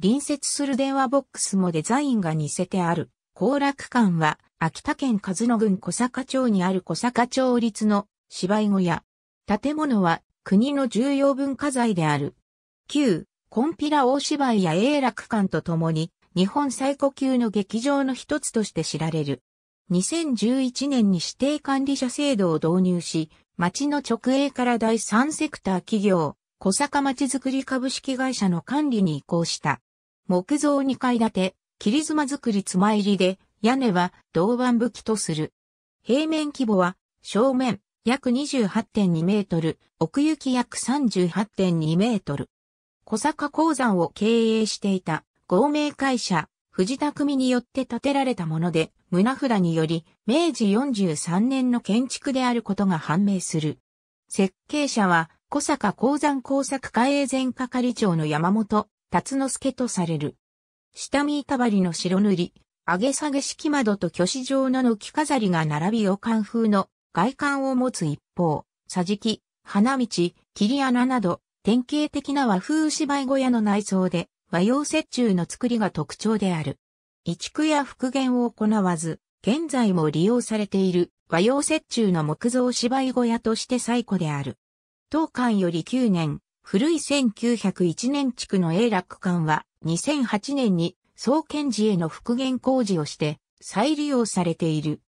隣接する電話ボックスもデザインが似せてある。後楽館は、秋田県鹿角郡小坂町にある小坂町立の芝居小屋。建物は国の重要文化財である。旧、金毘羅大芝居や永楽館とともに、日本最古級の劇場の一つとして知られる。2011年に指定管理者制度を導入し、町の直営から第三セクター企業、小坂まちづくり株式会社の管理に移行した。木造2階建て。切妻造り妻入りで、屋根は銅板葺きとする。平面規模は、正面約 28.2 メートル、奥行き約 38.2 メートル。小坂鉱山を経営していた合名会社、藤田組によって建てられたもので、棟札により、明治43年の建築であることが判明する。設計者は、小坂鉱山工作課営前係長の山本達之助とされる。下見板張りの白塗り、上げ下げ式窓と鋸歯状の軒飾りが並び洋館風の外観を持つ一方、桟敷、花道、切り穴など、典型的な和風芝居小屋の内装で、和洋折衷の作りが特徴である。移築や復元を行わず、現在も利用されている和洋折衷の木造芝居小屋として最古である。当館より9年、古い1901年築の永楽館は、2008年に創建時への復元工事をして再利用されている。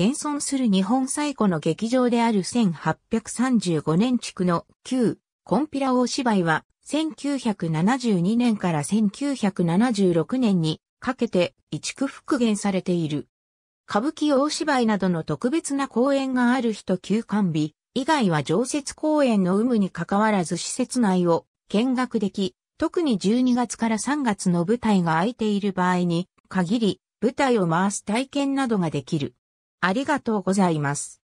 現存する日本最古の劇場である1835年築の旧金毘羅大芝居は1972年から1976年にかけて移築復元されている。歌舞伎大芝居などの特別な公演がある日と休館日以外は常設公演の有無に関わらず施設内を見学でき、特に12月から3月の舞台が空いている場合に限り舞台を回す体験などができる。ありがとうございます。